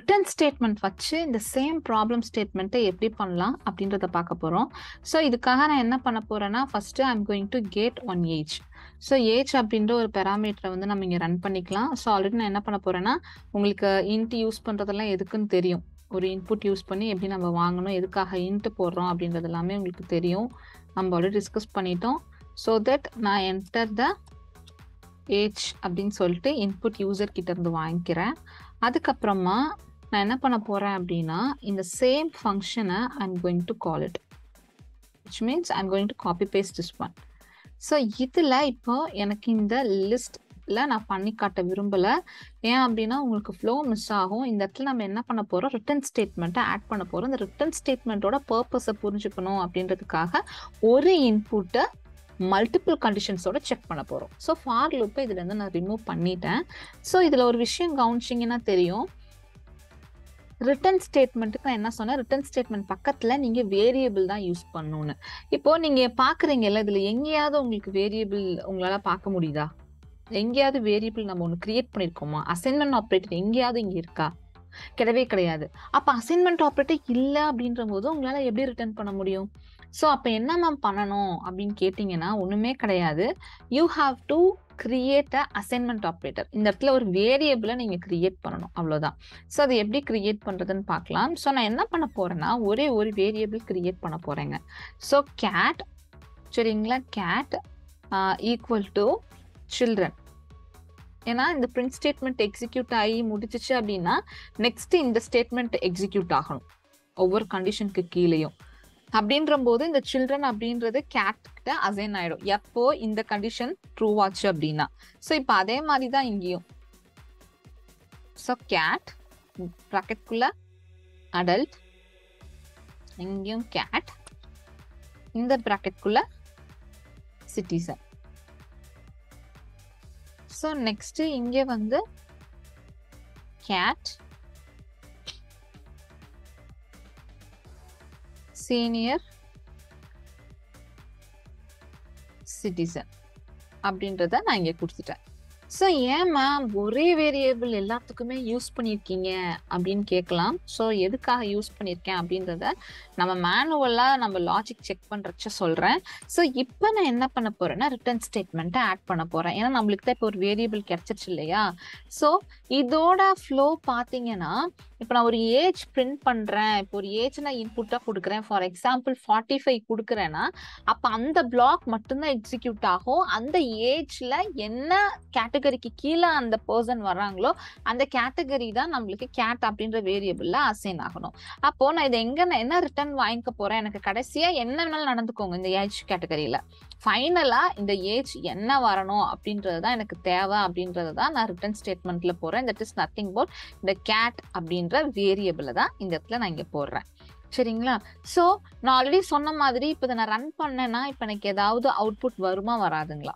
Return statement வச்சு இந்த same problem statement எப்படி பண்ணலாம் அப்படின்றத பார்க்க போறோம். So இதுக்காக நான் என்ன பண்ண போறேன்னா first I'm going to get on age. So age அப்படின்ற ஒரு பாராமீட்டரை வந்து நம்ம இங்க ரன் பண்ணிக்கலாம். So ஆல்ரெடி நான் என்ன பண்ண போறேன்னா உங்களுக்கு int யூஸ் பண்றதெல்லாம் எதுக்குன்னு தெரியும். ஒரு இன்புட் யூஸ் பண்ணி எப்படி நம்ம வாங்கணும், எதுக்காக int போடுறோம் அப்படின்றது எல்லாமே உங்களுக்கு தெரியும். நம்ம ஆல்ரெடி டிஸ்கஸ் பண்ணிட்டோம். So that நான் enter the age அப்படினு சொல்லிட்டு இன்புட் யூசர் கிட்ட இருந்து வாங்கிக்கிறேன். அதுக்கப்புறமா நான் என்ன பண்ண போறேன் அப்படினா இந்த சேம் ஃபங்க்ஷனை I'm going to call it, which means I'm going to copy paste this one. So இதுல இப்போ எனக்கு இந்த லிஸ்ட்ல நான் பண்ணி காட்ட விரும்பல, ஏன் அப்படினா உங்களுக்கு ஃப்ளோ மிஸ் ஆகும். இந்த இடத்துல நம்ம என்ன பண்ண போறோம், ரிட்டர்ன் ஸ்டேட்மென்ட்டை ஆட் பண்ண போறோம். இந்த ரிட்டர்ன் ஸ்டேட்மென்ட்டோட பர்பஸை புரிஞ்சுக்கணும் அப்படின்றதுக்காக ஒரு இன்புட்டை மல்டிபிள் கண்டிஷன்ஸோட செக் பண்ண போறோம். ஸோ ஃபார் லூப்பை இதுல இருந்து நான் ரிமூவ் பண்ணிட்டேன். ஸோ இதுல ஒரு விஷயம் கவனிச்சிங்கன்னா தெரியும், ரிட்டர்ன் ஸ்டேட்மெண்ட்டுக்கு நான் என்ன சொன்னேன், ரிட்டர்ன் ஸ்டேட்மெண்ட் பக்கத்தில் நீங்கள் வேரியபிள் தான் யூஸ் பண்ணணும்னு. இப்போது நீங்கள் பார்க்குறீங்கல்ல, இதில் எங்கேயாவது உங்களுக்கு வேரியபிள் உங்களால் பார்க்க முடியுதா? எங்கேயாவது வேரியபிள் நம்ம ஒன்று கிரியேட் பண்ணியிருக்கோமா? அசைன்மெண்ட் ஆப்ரேட்டர் எங்கேயாவது இங்கே இருக்கா? கிடையவே கிடையாது. அப்போ அசைன்மெண்ட் ஆப்ரேட்டர் இல்லை அப்படின்ற போது உங்களால் எப்படி ரிட்டர்ன் பண்ண முடியும்? ஸோ அப்போ என்ன மேம் பண்ணணும் அப்படின்னு கேட்டிங்கன்னா ஒன்றுமே கிடையாது. You have to create a assignment operator. இந்த இடத்துல ஒரு வேரியபிளை நீங்கள் கிரியேட் பண்ணணும், அவ்வளோதான். ஸோ அது எப்படி கிரியேட் பண்ணுறதுன்னு பார்க்கலாம். ஸோ நான் என்ன பண்ண போகிறேன்னா ஒரே ஒரு வேரியபிள் கிரியேட் பண்ண போகிறேங்க. ஸோ cat, சரிங்களா, cat ஈக்குவல் டு சில்ட்ரன். ஏன்னா இந்த பிரிண்ட் ஸ்டேட்மெண்ட் எக்ஸிக்யூட் ஆகி முடிச்சிச்சு அப்படின்னா நெக்ஸ்ட் இந்த ஸ்டேட்மெண்ட் எக்ஸிக்யூட் ஆகணும் ஒவ்வொரு கண்டிஷனுக்கு கீழேயும். அப்படின்ற போது இந்த சில்ட்ரன் அப்படின்றது கேட் கிட்ட அசைன் ஆயிடும் எப்போ இந்த கண்டிஷன் ட்ரூ ஆச்சு அப்படின்னா. ஸோ இப்போ அதே மாதிரி தான் இங்கேயும். ஸோ கேட் ப்ராக்கெட்குள்ள அடல்ட், இங்கேயும் கேட், இந்த ப்ராக்கெட்குள்ள சிட்டிசன். ஸோ நெக்ஸ்ட் இங்கே வந்து கேட் சீனியர் சிட்டிசன் அப்படின்றத நான் இங்கே கொடுத்துட்டேன். ஸோ ஏன் மேம் ஒரே வேரியபிள் எல்லாத்துக்குமே யூஸ் பண்ணியிருக்கீங்க அப்படின்னு கேட்கலாம். ஸோ எதுக்காக யூஸ் பண்ணியிருக்கேன் அப்படின்றத நம்ம மேனுவலாக நம்ம லாஜிக் செக் பண்ணுறச்ச சொல்கிறேன். ஸோ இப்போ நான் என்ன பண்ண போகிறேன்னா ரிட்டர்ன் ஸ்டேட்மெண்ட்டை ஆட் பண்ண போகிறேன். ஏன்னா நம்மளுக்கு தான் இப்போ ஒரு வேரியபிள் கிடச்சிருச்சு இல்லையா. ஸோ இதோட ஃப்ளோ பார்த்தீங்கன்னா இப்போ நான் ஒரு ஏஜ் பிரிண்ட் பண்ணுறேன், இப்போ ஒரு ஏஜ் நான் இன்புட்டாக கொடுக்குறேன், ஃபார் எக்ஸாம்பிள் 45 கொடுக்குறேன்னா அப்போ அந்த பிளாக் மட்டும்தான் எக்ஸிக்யூட் ஆகும். அந்த ஏஜில் என்ன கேட்டகரிக்கு கீழே அந்த பர்சன் வர்றாங்களோ அந்த கேட்டகரி தான் நம்மளுக்கு கேட் அப்படின்ற வேரியபிளில் அசைன் ஆகணும். அப்போது நான் இதை எங்கே நான் என்ன ரிட்டர்ன் வாங்கிக்க போகிறேன், எனக்கு கடைசியாக என்ன வேணாலும் நடந்துக்கோங்க இந்த ஏஜ் கேட்டகரியில், ஃபைனலாக இந்த ஏஜ் என்ன வரணும் அப்படின்றது தான் எனக்கு தேவை அப்படின்றது தான் நான் ரிட்டர்ன் ஸ்டேட்மெண்ட்டில் போகிறேன். தட் இஸ் நத்திங் பட் இந்த கேட் அப்படின்ற வேரியபிளை தான் இந்த இடத்துல நான் இங்கே போடுறேன், சரிங்களா. ஸோ நான் ஆல்ரெடி சொன்ன மாதிரி இப்போ நான் ரன் பண்ணேன்னா இப்போ எனக்கு ஏதாவது அவுட்புட் வருமா, வராதுங்களா?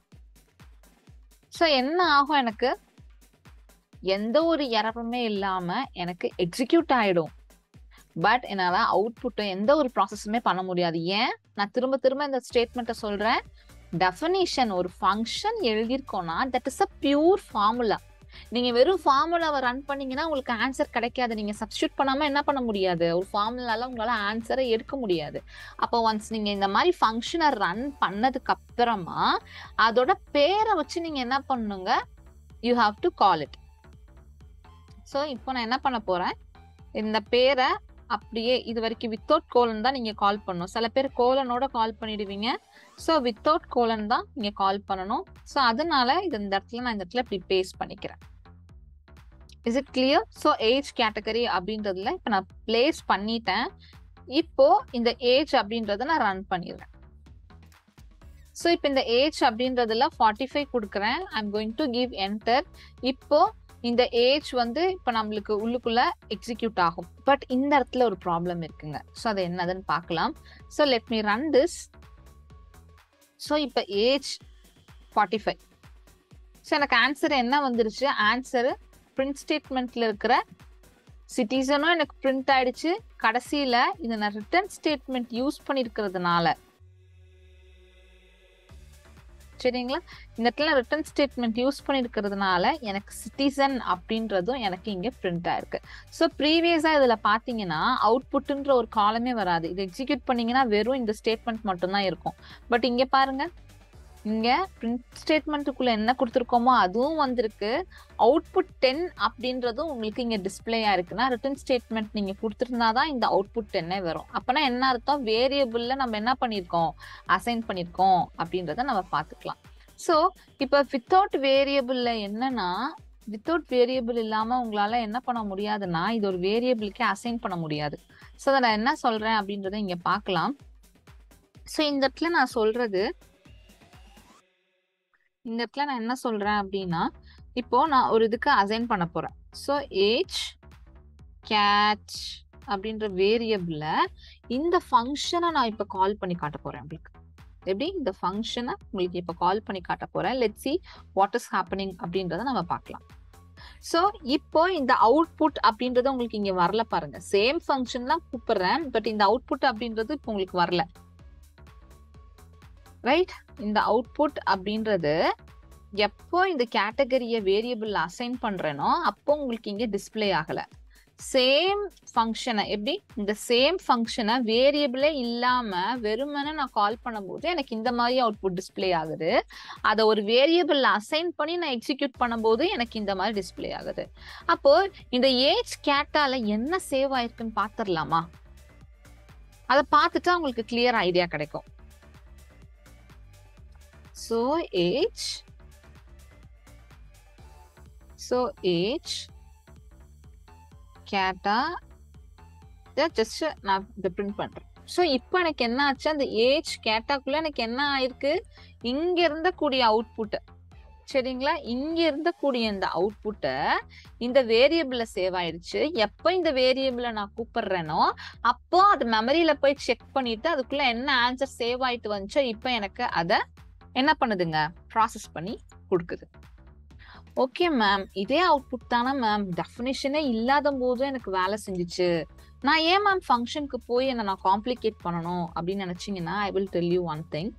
ஸோ என்ன ஆகும், எனக்கு எந்த ஒரு எரருமே இல்லாமல் எனக்கு எக்ஸிக்யூட் ஆகிடும். பட் என்னால் அவுட்புட்டை எந்த ஒரு ப்ராசஸுமே பண்ண முடியாது. ஏன், நான் திரும்ப திரும்ப இந்த ஸ்டேட்மெண்ட்டை சொல்கிறேன், டெஃபினிஷன் ஒரு ஃபங்க்ஷன் எழுதியிருக்கோன்னா that is a pure formula. நீங்கள் வெறும் ஃபார்முலாவை ரன் பண்ணிங்கன்னா உங்களுக்கு ஆன்சர் கிடைக்காது. நீங்கள் சப்ஸ்டியூட் பண்ணாமல் என்ன பண்ண முடியாது, ஒரு ஃபார்முலாவில் உங்களால் ஆன்சரை எடுக்க முடியாது. அப்போ ஒன்ஸ் நீங்கள் இந்த மாதிரி ஃபங்க்ஷனை ரன் பண்ணதுக்கப்புறமா அதோட பேரை வச்சு நீங்கள் என்ன பண்ணுங்க, you have to call it. So இப்போ நான் என்ன பண்ண போகிறேன், இந்த பேரை அப்படியே இது வரைக்கும் வித்தவுட் கோலன் தான் நீங்கள் கால் பண்ணணும். சில பேர் கோலனோட கால் பண்ணிடுவீங்க. ஸோ வித்தவுட் கோலன் தான் நீங்கள் கால் பண்ணணும். ஸோ அதனால இது இந்த இடத்துல நான் இந்த இடத்துல இப்படி பேஸ்ட் பண்ணிக்கிறேன். Is it clear? So age category அப்படின்றதுல இப்போ நான் பிளேஸ் பண்ணிட்டேன். இப்போ இந்த ஏஜ் அப்படின்றத நான் ரன் பண்ணிடுறேன். ஸோ இப்போ இந்த ஏஜ் அப்படின்றதுல 45 கொடுக்குறேன். I'm going to give enter. இப்போ இந்த ஏஜ் வந்து இப்போ நம்மளுக்கு உள்ளுக்குள்ள எக்ஸிக்யூட் ஆகும். பட் இந்த இடத்துல ஒரு ப்ராப்ளம் இருக்குங்க. ஸோ அது என்னதுன்னு பார்க்கலாம். So let me run this. So இப்போ ஏஜ் 45. ஸோ எனக்கு ஆன்சர் என்ன வந்துருச்சு, ஆன்சரு பிரிண்ட் ஸ்டேட்மெண்ட்ல இருக்கிற சிட்டிசனும் எனக்கு பிரிண்ட் ஆயிடுச்சு. கடைசியில் இதை நான் ரிட்டர்ன் ஸ்டேட்மெண்ட் யூஸ் பண்ணியிருக்கிறதுனால சரிங்களா. இந்த இடத்துல ரிட்டன் ஸ்டேட்மெண்ட் யூஸ் பண்ணியிருக்கிறதுனால எனக்கு சிட்டிசன் அப்படின்றதும் எனக்கு இங்கே பிரிண்ட் ஆயிருக்கு. ஸோ ப்ரீவியஸாக இதில் பார்த்தீங்கன்னா அவுட்புட்டுன்ற ஒரு காலமே வராது. இது எக்ஸிக்யூட் பண்ணிங்கன்னா வெறும் இந்த ஸ்டேட்மெண்ட் மட்டும்தான் இருக்கும். பட் இங்கே பாருங்கள், இங்கே பிரிண்ட் ஸ்டேட்மெண்ட்டுக்குள்ளே என்ன கொடுத்துருக்கோமோ அதுவும் வந்திருக்கு. அவுட்புட் 10 அப்படின்றதும் உங்களுக்கு இங்கே டிஸ்பிளேயாக இருக்குன்னா ரிட்டன் ஸ்டேட்மெண்ட் நீங்கள் கொடுத்துருந்தா தான் இந்த அவுட்புட் 10 வரும். அப்போனா என்ன அர்த்தம், வேரியபிளில் நம்ம என்ன பண்ணியிருக்கோம், அசைன் பண்ணியிருக்கோம் அப்படின்றத நம்ம பார்த்துக்கலாம். ஸோ இப்போ வித்தவுட் வேரியபிளில் என்னன்னா, வித்தவுட் வேரியபிள் இல்லாமல் உங்களால் என்ன பண்ண முடியாதுன்னா இது ஒரு வேரியபிளுக்கே அசைன் பண்ண முடியாது. ஸோ அதை நான் என்ன சொல்கிறேன் அப்படின்றத இங்கே பார்க்கலாம். ஸோ இந்த இடத்துல நான் சொல்கிறது, இந்த இடத்துல நான் என்ன சொல்றேன் அப்படின்னா, இப்போ நான் ஒரு இதுக்கு அசைன் பண்ண போறேன். ஸோ ஏஜ் கேட்ச் அப்படின்ற வேரியபிள்ல இந்த ஃபங்க்ஷனை நான் இப்போ கால் பண்ணி காட்ட போறேன். உங்களுக்கு எப்படி இந்த ஃபங்க்ஷனை உங்களுக்கு இப்போ கால் பண்ணி காட்ட போறேன். Let's see what is happening அப்படின்றத நம்ம பார்க்கலாம். ஸோ இப்போ இந்த அவுட்புட் அப்படின்றது உங்களுக்கு இங்க வரல பாருங்க. சேம் ஃபங்க்ஷன் தான் கூப்பிடுறேன், பட் இந்த அவுட்புட் அப்படின்றது இப்போ உங்களுக்கு வரல, ரைட். இந்த அவுட்புட் அப்படின்றது எப்போ இந்த கேட்டகரியை வேரியபிள் அசைன் பண்றேனோ அப்போ உங்களுக்கு இங்கே டிஸ்பிளே ஆகலை. சேம் ஃபங்க்ஷனை எப்படி இந்த சேம் ஃபங்க்ஷனை வேரியபிளே இல்லாமல் வெறுமனே நான் கால் பண்ணும்போது எனக்கு இந்த மாதிரி அவுட்புட் டிஸ்பிளே ஆகுது. அதை ஒரு வேரியபிள் அசைன் பண்ணி நான் எக்ஸிக்யூட் பண்ணும்போது எனக்கு இந்த மாதிரி டிஸ்பிளே ஆகுது. அப்போ இந்த ஏஜ் கேட்டால என்ன சேவ் ஆயிருக்குன்னு பார்த்துடலாமா? அதை பார்த்துட்டா உங்களுக்கு கிளியர் ஐடியா கிடைக்கும். So age கேட்டா ஜஸ்ட் நான் பிரிண்ட் பண்றேன். ஸோ இப்போ எனக்கு என்ன ஆச்சு, அந்த ஏஜ் கேட்டாக்குள்ள எனக்கு என்ன ஆயிருக்கு, இங்க இருந்த கூடிய அவுட்புட்டை, சரிங்களா, இங்க இருந்த கூடிய இந்த அவுட்புட்டை இந்த வேரியபிள்ல சேவ் ஆயிடுச்சு. எப்போ இந்த வேரியபிளை நான் கூப்பிடுறேனோ அப்போ அது மெமரியில போய் செக் பண்ணிட்டு அதுக்குள்ள என்ன ஆன்சர் சேவ் ஆயிட்டு வந்துச்சோ இப்போ எனக்கு அதை என்ன பண்ணுதுங்க, ப்ராசஸ் பண்ணி கொடுக்குது. ஓகே மேம், இதே அவுட்புட் தானே மேம் டெஃபினிஷனே இல்லாத போதும் எனக்கு வேலை செஞ்சிச்சு, நான் ஏன் மேம் ஃபங்க்ஷனுக்கு போய் என்ன நான் காம்ப்ளிகேட் பண்ணணும் அப்படின்னு நினச்சிங்கன்னா I will tell you one thing.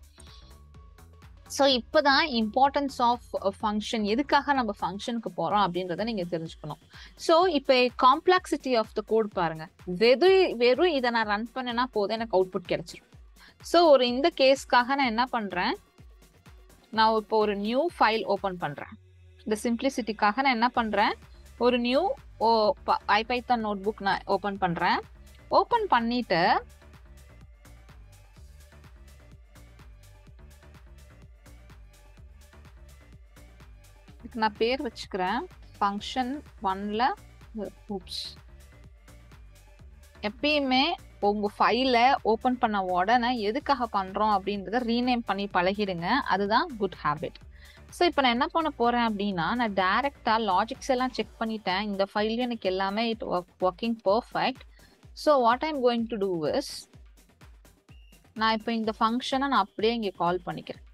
So இப்போ தான் இம்பார்ட்டன்ஸ் ஆஃப் ஃபங்க்ஷன், எதுக்காக நம்ம ஃபங்க்ஷனுக்கு போகிறோம் அப்படின்றத நீங்கள் தெரிஞ்சுக்கணும். ஸோ இப்போ காம்ப்ளெக்சிட்டி ஆஃப் த கோட் பாருங்கள். வெறும் இதை நான் ரன் பண்ணேன்னா போதும், எனக்கு அவுட்புட் கிடைச்சிடும். ஸோ ஒரு இந்த கேஸ்க்காக நான் என்ன பண்ணுறேன், நான் இப்போ ஒரு நியூ ஃபைல் ஓப்பன் பண்ணுறேன். இந்த சிம்பிளிசிட்டிக்காக நான் என்ன பண்ணுறேன், ஒரு நியூ ஐபைத்தான் நோட் புக் நான் ஓப்பன் பண்ணுறேன். ஓப்பன் பண்ணிட்டு இதுக்கு நான் பேர் வச்சுக்கிறேன் ஃபங்க்ஷன் 1ல. எப்பயுமே உங்கள் ஃபைலை ஓப்பன் பண்ண உடனே எதுக்காக பண்ணுறோம் அப்படின்றத ரீநேம் பண்ணி பழகிடுங்க, அதுதான் குட் ஹேபிட். ஸோ இப்போ நான் என்ன பண்ண போகிறேன் அப்படின்னா, நான் டைரெக்டாக லாஜிக்ஸ் எல்லாம் செக் பண்ணிட்டேன். இந்த ஃபைல் எனக்கு எல்லாமே it working perfect. So what I'm going to do is, நான் இப்போ இந்த ஃபங்க்ஷனை நான் அப்படியே இங்கே கால் பண்ணிக்கிறேன்,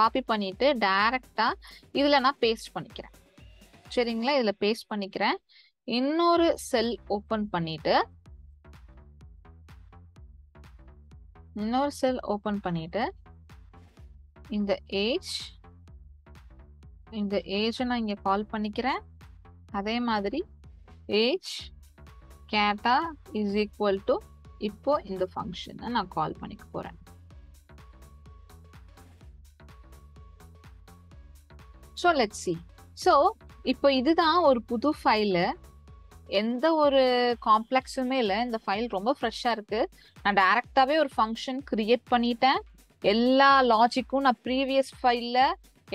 காப்பி பண்ணிவிட்டு டைரெக்டாக இதில் நான் பேஸ்ட் பண்ணிக்கிறேன். சரிங்களா, இதில் பேஸ்ட் பண்ணிக்கிறேன். இன்னொரு செல் ஓப்பன் பண்ணிவிட்டு இந்த ஏஜ் நான் இங்கே கால் பண்ணிக்கிறேன். அதே மாதிரி ஏஜ் கேட்டா இஸ் ஈக்குவல் டு இப்போ இந்த ஃபங்க்ஷனை நான் கால் பண்ணிக்க போகிறேன். So let's see. ஸோ இப்போ இதுதான் ஒரு புது ஃபைலு, எந்த ஒரு காம்ப்ளெக்ஸுமே இல்லை, இந்த ஃபைல் ரொம்ப ஃப்ரெஷ்ஷாக இருக்குது. நான் டைரெக்டாகவே ஒரு ஃபங்க்ஷன் க்ரியேட் பண்ணிட்டேன். எல்லா லாஜிக்கும் நான் ப்ரீவியஸ் ஃபைலில்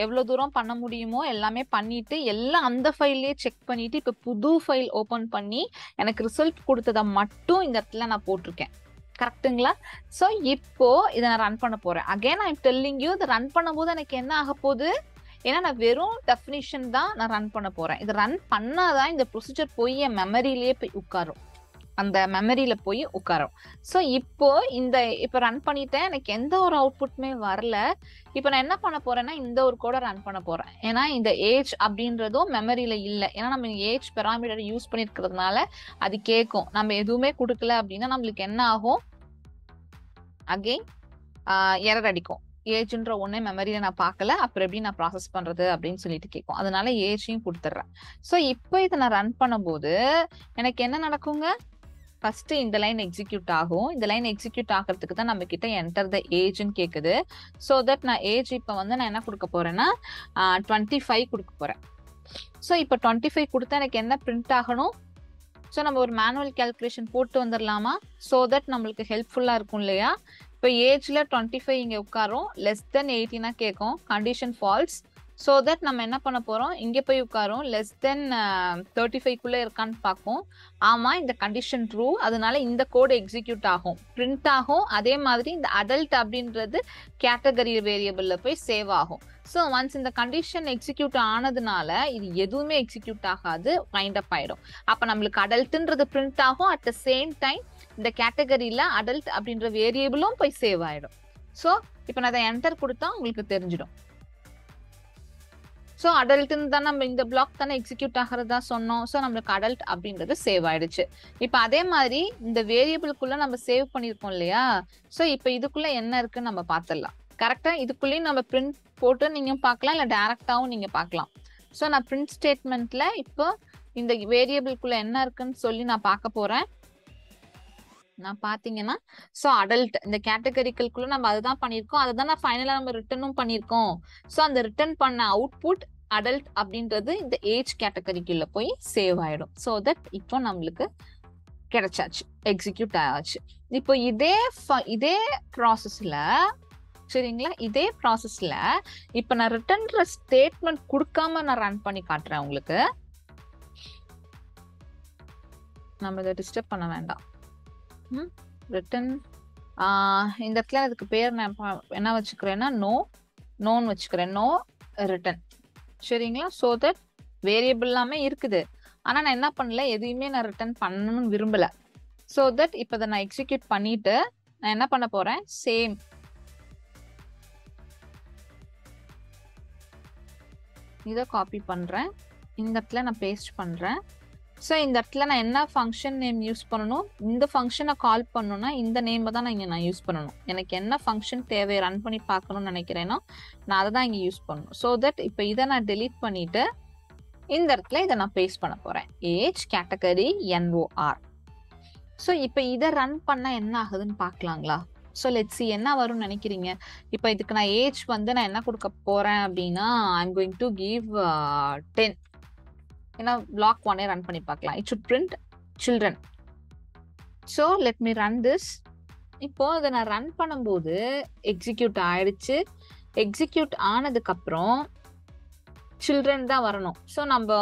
எவ்வளோ தூரம் பண்ண முடியுமோ எல்லாமே பண்ணிவிட்டு எல்லாம் அந்த ஃபைல்லையே செக் பண்ணிவிட்டு இப்போ புது ஃபைல் ஓப்பன் பண்ணி எனக்கு ரிசல்ட் கொடுத்ததை மட்டும் இந்த இடத்துல நான் போட்டிருக்கேன். கரெக்டுங்களா? ஸோ இப்போது இதை நான் ரன் பண்ண போகிறேன். Again I am telling you, இதை ரன் பண்ணும்போது எனக்கு என்ன ஆக போகுது, ஏன்னா நான் வெறும் டெஃபினிஷன் தான் நான் ரன் பண்ண போகிறேன். இது ரன் பண்ணாதான் இந்த ப்ரொசீஜர் போய் என் மெமரியிலேயே போய் உட்காரும், அந்த மெமரியில் போய் உட்காரும். ஸோ இப்போது இப்போ ரன் பண்ணிட்டேன், எனக்கு எந்த ஒரு அவுட்புட்டுமே வரல. இப்போ நான் என்ன பண்ண போகிறேன்னா இந்த ஒரு கோடை ரன் பண்ண போகிறேன். ஏன்னா இந்த ஏஜ் அப்படின்றதும் மெமரியில் இல்லை, ஏன்னா நம்ம ஏஜ் பெராமீட்டர் யூஸ் பண்ணியிருக்கிறதுனால அது கேட்கும். நம்ம எதுவுமே கொடுக்கல அப்படின்னா நம்மளுக்கு என்ன ஆகும், அகெயின் எரர் அடிக்கும். ஏஜ்ன்ற ஒண்ணே மெமரியில நான் பார்க்கல, அப்புறம் எப்படி நான் ப்ராசஸ் பண்றது அப்படின்னு சொல்லிட்டு கேட்கும். அதனால ஏஜையும் கொடுத்துட்றேன். ஸோ இப்போ இதை நான் ரன் பண்ணும்போது எனக்கு என்ன நடக்குங்க, ஃபர்ஸ்ட் இந்த லைன் எக்ஸிக்யூட் ஆகும். இந்த லைன் எக்ஸிக்யூட் ஆகிறதுக்கு தான் நம்ம கிட்ட என்டர் த ஏஜ்ன்னு கேட்குது. ஸோ தட் நான் ஏஜ் இப்போ வந்து நான் என்ன கொடுக்க போறேன்னா 25 கொடுக்க போறேன். ஸோ இப்போ 25 கொடுத்தா எனக்கு என்ன பிரிண்ட் ஆகணும்? ஸோ நம்ம ஒரு மேனுவல் கேல்குலேஷன் போட்டு வந்துடலாமா? ஸோ தட் நம்மளுக்கு ஹெல்ப்ஃபுல்லாக இருக்கும் இல்லையா? இப்போ ஏஜ்ல 25 இங்கே உட்காரும், லெஸ் தென் 18 கேட்கும், கண்டிஷன் ஃபால்ஸ். ஸோ தட் நம்ம என்ன பண்ண போகிறோம், இங்கே போய் உட்காரும், லெஸ் தென் 35க்குள்ளே இருக்கான்னு பார்ப்போம். ஆமாம், இந்த கண்டிஷன் ட்ரூ. அதனால இந்த கோடு எக்ஸிக்யூட் ஆகும், பிரிண்ட் ஆகும். அதே மாதிரி இந்த அடல்ட் அப்படின்றது கேட்டகரி வேரியபிளில் போய் சேவ் ஆகும். ஸோ ஒன்ஸ் இந்த கண்டிஷன் எக்ஸிக்யூட் ஆனதுனால இது எதுவுமே எக்ஸிக்யூட் ஆகாது, வைண்ட் அப் ஆகிடும். அப்போ நம்மளுக்கு அடல்ட்டுன்றது பிரிண்ட் ஆகும், அட் த சேம் டைம் இந்த கேட்டகரியில் அடல்ட் அப்படின்ற வேரியபிளும் போய் சேவ் ஆகிடும். ஸோ இப்போ நான் அதை என்டர் கொடுத்தா உங்களுக்கு தெரிஞ்சிடும். ஸோ அடல்ட்னு தான் நம்ம இந்த பிளாக் தானே எக்ஸிக்யூட் ஆகிறதா சொன்னோம். ஸோ நம்மளுக்கு அடல்ட் அப்படின்றது சேவ் ஆயிடுச்சு. இப்போ அதே மாதிரி இந்த வேரியபிளுக்குள்ள நம்ம சேவ் பண்ணியிருக்கோம் இல்லையா? ஸோ இப்போ இதுக்குள்ள என்ன இருக்குன்னு நம்ம பார்த்துடலாம். கரெக்டாக இதுக்குள்ளேயும் நம்ம பிரிண்ட் போட்டு நீங்கள் பார்க்கலாம், இல்லை டேரெக்டாகவும் நீங்கள் பார்க்கலாம். ஸோ நான் பிரிண்ட் ஸ்டேட்மெண்ட்ல இப்போ இந்த வேரியபிளுக்குள்ள என்ன இருக்குன்னு சொல்லி நான் பார்க்க போறேன். நான் பார்த்தீங்கன்னா ஸோ அடல்ட் இந்த கேட்டகரிக்குள்ள நம்ம அதுதான் பண்ணியிருக்கோம், அதுதான் நான் ஃபைனலாக நம்ம ரிட்டர்னும் பண்ணியிருக்கோம். ஸோ அந்த ரிட்டர்ன் பண்ண அவுட்புட் அடல்ட் அப்படின்றது இந்த ஏஜ் கேட்டகரிக்குள்ள போய் சேவ் ஆயிடும். ஸோ தட் இப்போ நம்மளுக்கு கிடைச்சாச்சு, எக்ஸிக்யூட் ஆயாச்சு. இப்போ இதே ப்ராசஸ்ல சரிங்களா, இதே ப்ராசஸ்ல இப்போ நான் ரிட்டர்ன்ற ஸ்டேட்மெண்ட் கொடுக்காம நான் ரன் பண்ணி காட்டுறேன் உங்களுக்கு. நம்ம இதை டிஸ்டர்ப் பண்ண வேண்டாம். ரிட்டன் இந்த இடத்துல அதுக்கு பேர் நான் என்ன வச்சுக்கிறேன்னா நோ நோன்னு வச்சுக்கிறேன், நோ ரிட்டன் சரிங்களா. ஸோ தட் வேரியபிள் எல்லாமே இருக்குது, ஆனால் நான் என்ன பண்ணல, எதையுமே நான் ரிட்டன் பண்ணணும்னு விரும்பலை. ஸோ தட் இப்போ அதை நான் எக்ஸிக்யூட் பண்ணிட்டு நான் என்ன பண்ண போறேன், சேம் இதை காப்பி பண்றேன், இந்த இடத்துல நான் பேஸ்ட் பண்றேன். ஸோ இந்த இடத்துல நான் என்ன ஃபங்க்ஷன் நேம் யூஸ் பண்ணணும், இந்த ஃபங்க்ஷனை கால் பண்ணணும்னா இந்த நேமை தான் நான் இங்கே நான் யூஸ் பண்ணணும். எனக்கு என்ன ஃபங்க்ஷன் தேவை ரன் பண்ணி பார்க்கணும்னு நினைக்கிறேன்னா நான் அதை தான் இங்கே யூஸ் பண்ணணும். ஸோ தட் இப்போ இதை நான் டெலீட் பண்ணிட்டு இந்த இடத்துல இதை நான் பேஸ்ட் பண்ண போகிறேன், ஏஜ் கேட்டகரி NOR. ஸோ இப்போ இதை ரன் பண்ணால் என்ன ஆகுதுன்னு பார்க்கலாங்களா? ஸோ லெட்ஸ் சி என்ன வரும்னு நினைக்கிறீங்க. இப்போ இதுக்கு நான் ஏஜ் வந்து நான் என்ன கொடுக்க போகிறேன் அப்படின்னா ஐம் கோயிங் டு கிவ் 10. ஏன்னா பிளாக் ஒன்னே ரன் பண்ணி பார்க்கலாம். It should print children. So let me run this. இப்போ இதை நான் ரன் பண்ணும்போது எக்ஸிக்யூட் ஆயிடுச்சு. எக்ஸிக்யூட் ஆனதுக்கப்புறம் சில்ட்ரன் தான் வரணும். ஸோ நம்ம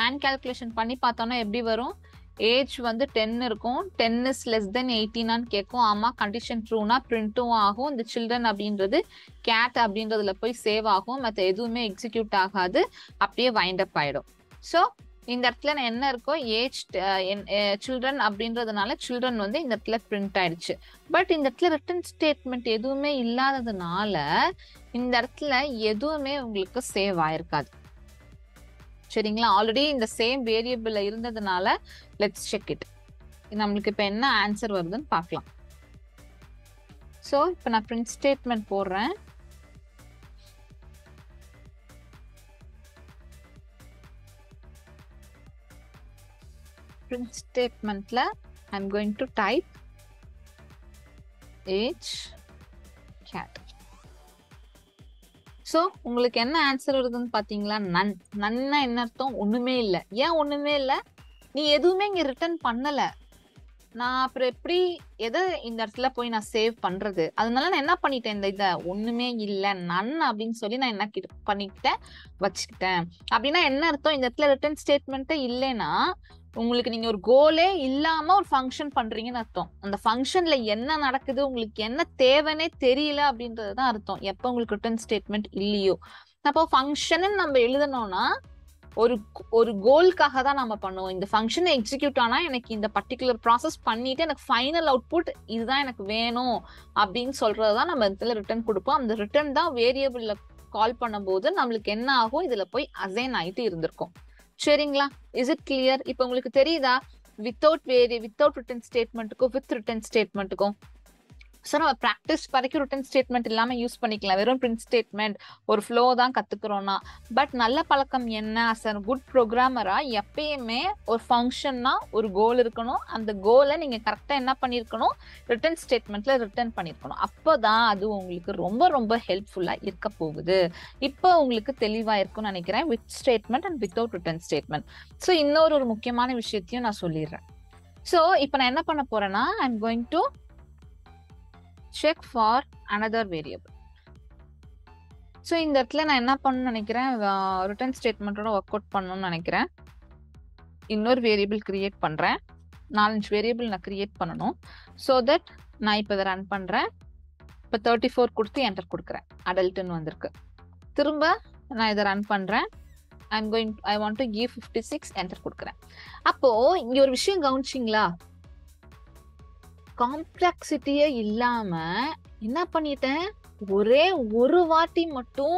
ஹேண்ட் கால்குலேஷன் பண்ணி பார்த்தோம்னா எப்படி வரும், ஏஜ் வந்து 10 இருக்கும், 10 is less than 18 கேட்கும். ஆமாம், கண்டிஷன் ட்ரூனா பிரிண்ட்டும் ஆகும். இந்த சில்ட்ரன் அப்படின்றது கேட் அப்படின்றதுல போய் சேவ் ஆகும், மற்ற எதுவுமே எக்ஸிக்யூட் ஆகாது, அப்படியே வைண்ட் அப் ஆகிடும். ஸோ இந்த இடத்துல நான் என்ன இருக்கோ ஏஜ் சில்ட்ரன் அப்படின்றதுனால சில்ட்ரன் வந்து இந்த இடத்துல பிரிண்ட் ஆயிடுச்சு. பட் இந்த இடத்துல ரிட்டர்ன் ஸ்டேட்மெண்ட் எதுவுமே இல்லாததுனால இந்த இடத்துல எதுவுமே உங்களுக்கு சேவ் ஆயிருக்காது சரிங்களா. ஆல்ரெடி இந்த சேம் வேரியபிள் இருந்ததுனால லெட்ஸ் செக் இட். நம்மளுக்கு இப்போ என்ன ஆன்சர் வருதுன்னு பார்க்கலாம். ஸோ இப்போ நான் பிரிண்ட் ஸ்டேட்மெண்ட் போடுறேன். பிரிண்ட் ஸ்டேட்மெண்ட்ல I'm going to type age cat. So உங்களுக்கு என்ன ஆன்சர் வருதுன்னு பார்த்தீங்களா? நன். நன்னா என்ன அர்த்தம்? ஒன்றுமே இல்லை. ஏன் ஒன்றுமே இல்லை? நீ எதுவுமே இங்கே ரிட்டர்ன் பண்ணலை. நான் அப்புறம் எப்படி எதை இந்த இடத்துல போய் நான் சேவ் பண்ணுறது? அதனால நான் என்ன பண்ணிட்டேன், இந்த இதை ஒன்றுமே இல்லை நன் அப்படின்னு சொல்லி நான் என்ன பண்ணிக்கிட்டேன், வச்சுக்கிட்டேன். அப்படின்னா என்ன அர்த்தம்? இந்த இடத்துல ரிட்டர்ன் ஸ்டேட்மெண்ட்டே இல்லைன்னா உங்களுக்கு நீங்கள் ஒரு கோலே இல்லாமல் ஒரு ஃபங்க்ஷன் பண்ணுறீங்கன்னு அர்த்தம். அந்த ஃபங்க்ஷனில் என்ன நடக்குது, உங்களுக்கு என்ன தேவைன்னே தெரியல அப்படின்றது தான் அர்த்தம் எப்போ உங்களுக்கு ரிட்டர்ன் ஸ்டேட்மெண்ட் இல்லையோ. அப்போ ஃபங்க்ஷனு நம்ம எழுதணும்னா ஒரு கோலுக்காக தான் நம்ம பண்ணுவோம். இந்த ஃபங்க்ஷனை எக்ஸிக்யூட் ஆனால் எனக்கு இந்த பர்டிகுலர் ப்ராசஸ் பண்ணிவிட்டு எனக்கு ஃபைனல் அவுட்புட் இதுதான் எனக்கு வேணும் அப்படின்னு சொல்கிறது தான் நம்ம இதில் ரிட்டர்ன் கொடுப்போம். அந்த ரிட்டர்ன் தான் வேரியபிளில் கால் பண்ணும்போது நம்மளுக்கு என்ன ஆகும், இதில் போய் அசைன் ஆகிட்டு இருந்திருக்கும் சரிங்களா. Is it clear? இப்போ உங்களுக்கு தெரியுதா வித்தவுட் ரிட்டன் ஸ்டேட்மெண்ட்டுக்கும் வித் ரிட்டன் ஸ்டேட்மெண்ட்டுக்கும் So, we practice written statement illama use panikalam verum print statement or flow dhaan kathukrona but nalla palakkam enna as a good programmer ah eppayume or function na or goal irukano and the goal la neenga correct ah enna panirukano written statement la return panirukano appoda adu ungalku romba romba helpful ah irka pogudhu ipo ungalku theliva irukku nenikiren with statement and without written statement so innoru or mukkiyamaana vishayathaiyum na solliren so ipo na enna panna porana I am going to check for another variable. So in that line, I am going to written statement or work out pannanum innor variable create pandren. 4 variable na create pannanum so that na ipo run pandren. Ipo 34 kuduthu enter kudukren. Adult nu vandirukku. Thirumba na idha run pandren. I want to give 56 enter kudukren. Appo inga oru vishayam gaunichinga complexity illama enna panniten oru vaati mattum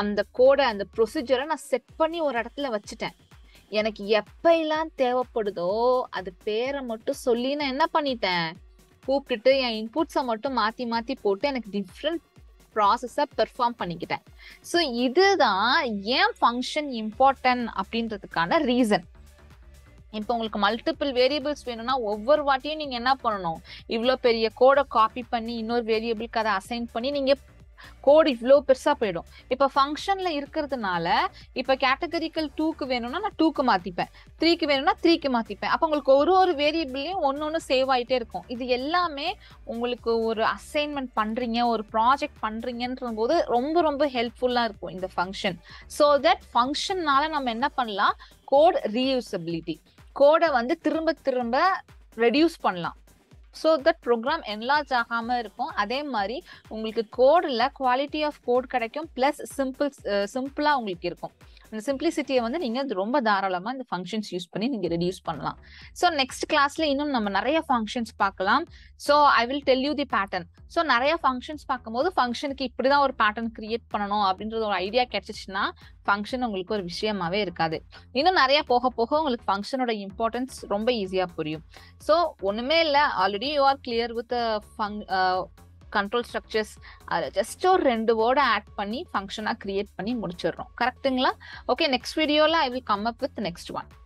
and the code and the procedure na set panni oru edathila vachiten enakku eppayilla thevapadudho adu pera mattum solli na enna panniten koopittu en inputs mattum maati maati potu enak different process ah perform panikiten so idu dhaan yen function important appindradhukana reason இப்போ உங்களுக்கு multiple variables வேணும்னா ஒவ்வொரு வாட்டியும் நீங்க என்ன பண்ணனும் இவ்ளோ பெரிய கோட காப்பி பண்ணி இன்னொரு வேரியபிளுக்கு அத அசைன் பண்ணி நீங்க கோட் இவ்ளோ பெருசா போய்டும் இப்போ ஃபங்க்ஷன்ல இருக்குிறதுனால இப்போ கேட்டகரிக்கல் 2 க்கு வேணும்னா நான் 2 க்கு மாத்திப்பேன் 3 க்கு வேணும்னா 3 க்கு மாத்திப்பேன் அப்ப உங்களுக்கு ஒரு வேரியபிள்லயும் ஒவ்வொண்ணு சேவ் ஆயிட்டே இருக்கும் இது எல்லாமே உங்களுக்கு ஒரு அசைன்மென்ட் பண்றீங்க ஒரு ப்ராஜெக்ட் பண்றீங்கன்றதும்போது ரொம்ப ரொம்ப ஹெல்ப்ஃபுல்லா இருக்கும் இந்த ஃபங்க்ஷன் so that ஃபங்க்ஷனால நாம என்ன பண்ணலாம் கோட் ரீயூசபிலிட்டி கோடை வந்து திரும்ப திரும்ப ரெடியூஸ் பண்ணலாம் so that program enlarge ஆகாம இருக்கும் அதே மாதிரி உங்களுக்கு கோட்ல குவாலிட்டி ஆஃப் கோட் கிடைக்கும் plus சிம்பிளா உங்களுக்கு இருக்கும் அந்த சிம்பிளிசிட்டியை வந்து நீங்க ரொம்ப தாராளமா இந்த ஃபங்க்ஷன்ஸ் யூஸ் பண்ணி நீங்க ரெடியூஸ் பண்ணலாம் so next classல இன்னும் நம்ம நிறைய ஃபங்க்ஷன்ஸ் பார்க்கலாம் so I will tell you the pattern so நிறைய ஃபங்க்ஷன்ஸ் பாக்கும்போது ஃபங்க்ஷனுக்கு இப்படி தான் ஒரு pattern கிரியேட் பண்ணனும் அப்படின்றது ஒரு ஐடியா கிடைச்சினா ஃபங்க்ஷன் உங்களுக்கு ஒரு விஷயமாவே இருக்காது இன்னும் நிறைய போக போக உங்களுக்கு ஃபங்க்ஷனோட இம்பார்ட்டன்ஸ் ரொம்ப ஈஸியா புரியும் so ஒண்ணுமே இல்ல already you are clear with the control structures just or rendu word add panni function create panni mudichirrom correct ingla okay next video la I will come up with the next one